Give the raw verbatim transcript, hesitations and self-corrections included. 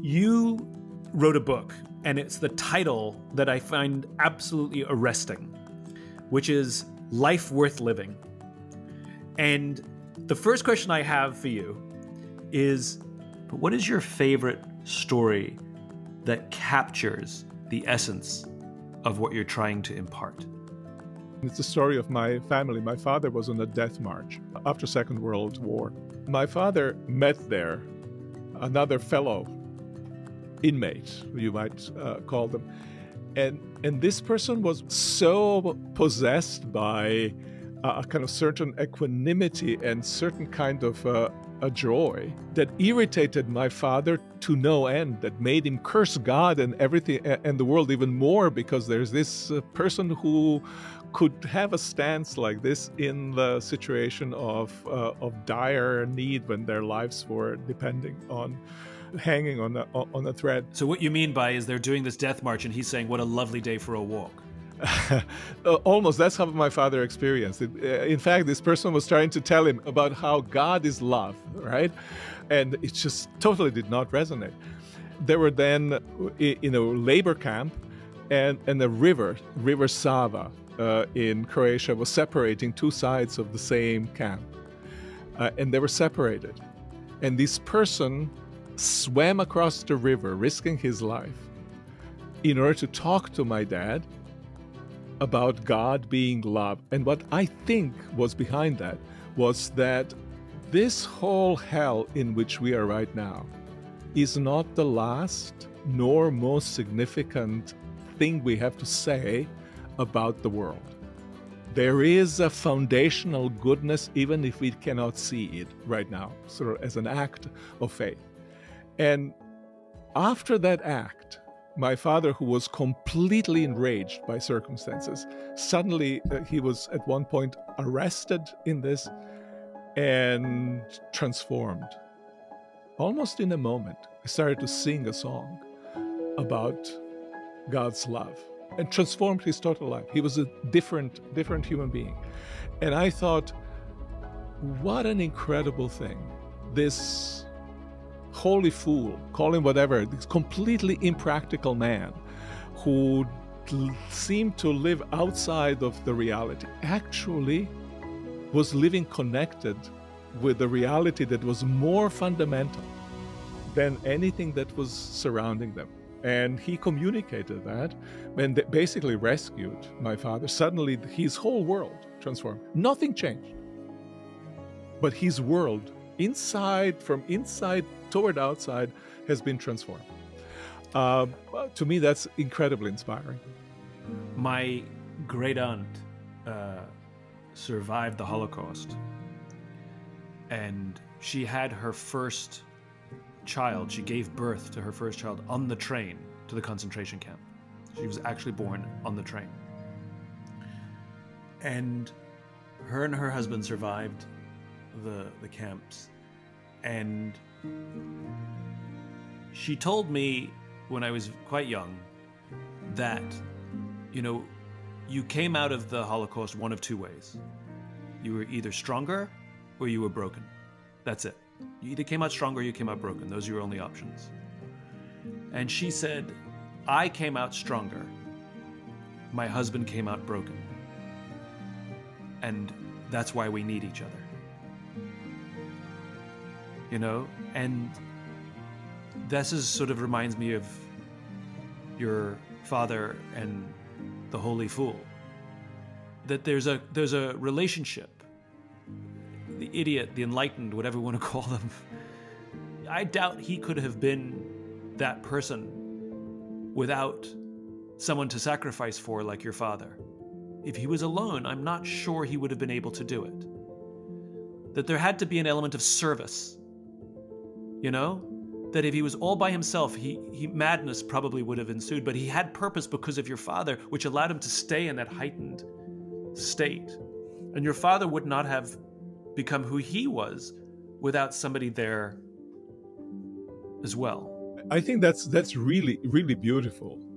You wrote a book, and it's the title that I find absolutely arresting, which is Life Worth Living. And the first question I have for you is, what is your favorite story that captures the essence of what you're trying to impart? It's the story of my family. My father was on a death march after Second World War. My father met there another fellow inmate, you might uh, call them. And, and this person was so possessed by a kind of certain equanimity and certain kind of uh, a joy that irritated my father to no end, that made him curse God and everything and the world even more, because there's this uh, person who could have a stance like this in the situation of, uh, of dire need when their lives were depending on hanging on a, on a thread. So what you mean by is they're doing this death march and he's saying, what a lovely day for a walk. Almost, that's how my father experienced it. In fact, this person was trying to tell him about how God is love, right? And it just totally did not resonate. They were then in a labor camp, and, and the river, River Sava uh, in Croatia, was separating two sides of the same camp. Uh, and they were separated. And this person swam across the river, risking his life, in order to talk to my dad about God being love. And what I think was behind that was that this whole hell in which we are right now is not the last nor most significant thing we have to say about the world. There is a foundational goodness, even if we cannot see it right now, sort of as an act of faith. And after that act, my father, who was completely enraged by circumstances, suddenly uh, he was at one point arrested in this and transformed. Almost in a moment, he started to sing a song about God's love and transformed his total life. He was a different, different human being. And I thought, what an incredible thing. This holy fool, call him whatever, this completely impractical man who seemed to live outside of the reality, actually was living connected with the reality that was more fundamental than anything that was surrounding them. And he communicated that, and they basically rescued my father. Suddenly his whole world transformed. Nothing changed, but his world inside, from inside toward outside, has been transformed. Uh, to me, that's incredibly inspiring. My great aunt uh, survived the Holocaust, and she had her first child. She gave birth to her first child on the train to the concentration camp. She was actually born on the train. And her and her husband survived the, the camps. And she told me when I was quite young that, you know, you came out of the Holocaust one of two ways. You were either stronger or you were broken. That's it. You either came out stronger or you came out broken. Those are your only options. And she said, I came out stronger. My husband came out broken. And that's why we need each other. You know, and this is sort of reminds me of your father and the holy fool. That there's a there's a relationship. The idiot, the enlightened, whatever we want to call them. I doubt he could have been that person without someone to sacrifice for, like your father. If he was alone, I'm not sure he would have been able to do it. That there had to be an element of service. You know, that if he was all by himself, he, he madness probably would have ensued, but he had purpose because of your father, which allowed him to stay in that heightened state. And your father would not have become who he was without somebody there as well. I think that's that's really, really beautiful.